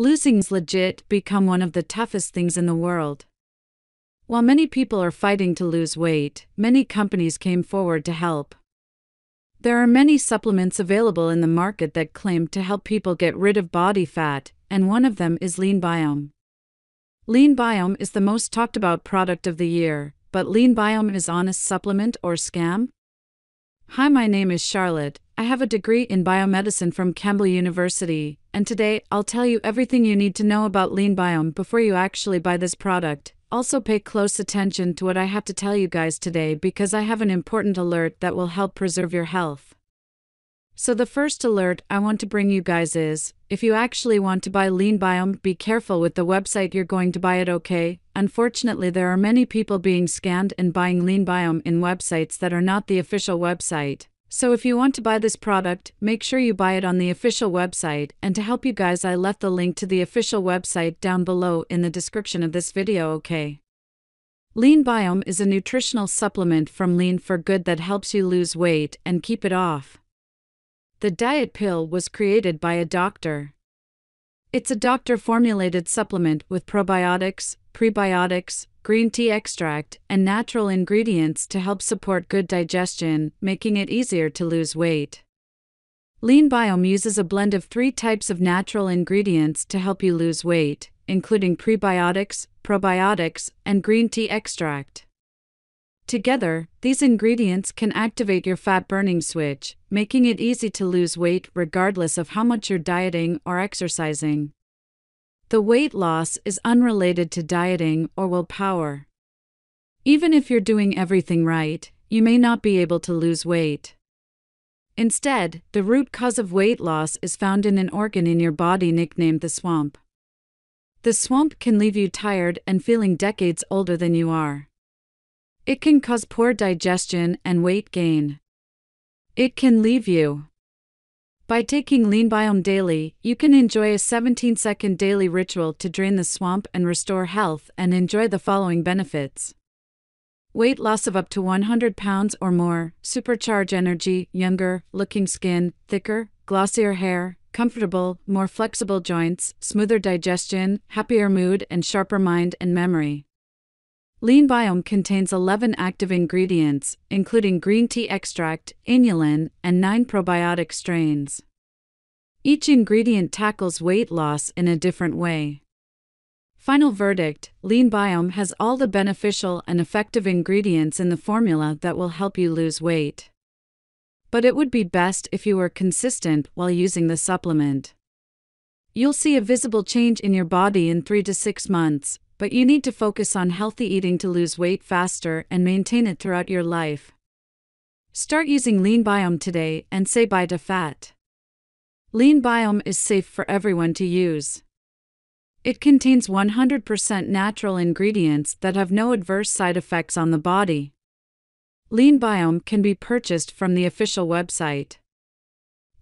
Losing's legit become one of the toughest things in the world. While many people are fighting to lose weight, many companies came forward to help. There are many supplements available in the market that claim to help people get rid of body fat, and one of them is LeanBiome. LeanBiome is the most talked about product of the year, but LeanBiome is honest supplement or scam? Hi, my name is Charlotte. I have a degree in biomedicine from Campbell University, and today I'll tell you everything you need to know about LeanBiome before you actually buy this product. Also pay close attention to what I have to tell you guys today because I have an important alert that will help preserve your health. So the first alert I want to bring you guys is, if you actually want to buy LeanBiome, be careful with the website you're going to buy it, okay? Unfortunately, there are many people being scammed and buying LeanBiome in websites that are not the official website. So if you want to buy this product, make sure you buy it on the official website, and to help you guys I left the link to the official website down below in the description of this video, okay? LeanBiome is a nutritional supplement from Lean for Good that helps you lose weight and keep it off. The diet pill was created by a doctor. It's a doctor-formulated supplement with probiotics, prebiotics, green tea extract, and natural ingredients to help support good digestion, making it easier to lose weight. LeanBiome uses a blend of 3 types of natural ingredients to help you lose weight, including prebiotics, probiotics, and green tea extract. Together, these ingredients can activate your fat-burning switch, making it easy to lose weight regardless of how much you're dieting or exercising. The weight loss is unrelated to dieting or willpower. Even if you're doing everything right, you may not be able to lose weight. Instead, the root cause of weight loss is found in an organ in your body nicknamed the swamp. The swamp can leave you tired and feeling decades older than you are. It can cause poor digestion and weight gain. It can leave you. By taking LeanBiome daily, you can enjoy a 17-second daily ritual to drain the swamp and restore health and enjoy the following benefits. Weight loss of up to 100 pounds or more, supercharge energy, younger looking skin, thicker, glossier hair, comfortable, more flexible joints, smoother digestion, happier mood and sharper mind and memory. LeanBiome contains 11 active ingredients, including green tea extract, inulin, and 9 probiotic strains. Each ingredient tackles weight loss in a different way. Final verdict: LeanBiome has all the beneficial and effective ingredients in the formula that will help you lose weight. But it would be best if you were consistent while using the supplement. You'll see a visible change in your body in 3 to 6 months. But you need to focus on healthy eating to lose weight faster and maintain it throughout your life. Start using LeanBiome today and say bye to fat. LeanBiome is safe for everyone to use. It contains 100% natural ingredients that have no adverse side effects on the body. LeanBiome can be purchased from the official website.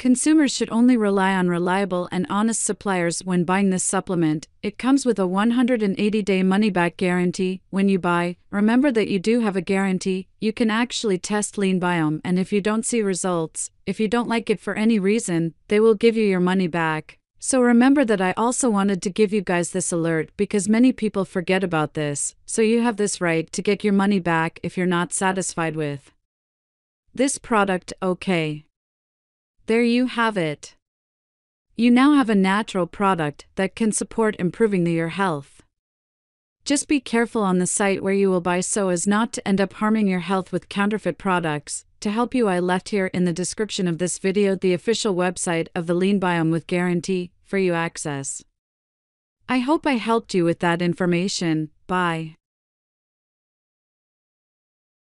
Consumers should only rely on reliable and honest suppliers when buying this supplement. It comes with a 180-day money-back guarantee. When you buy, remember that you do have a guarantee. You can actually test LeanBiome, and if you don't see results, if you don't like it for any reason, they will give you your money back. So remember that. I also wanted to give you guys this alert because many people forget about this, so you have this right to get your money back if you're not satisfied with this product, okay? There you have it. You now have a natural product that can support improving your health. Just be careful on the site where you will buy so as not to end up harming your health with counterfeit products. To help you, I left here in the description of this video the official website of the LeanBiome with guarantee for you access. I hope I helped you with that information. Bye.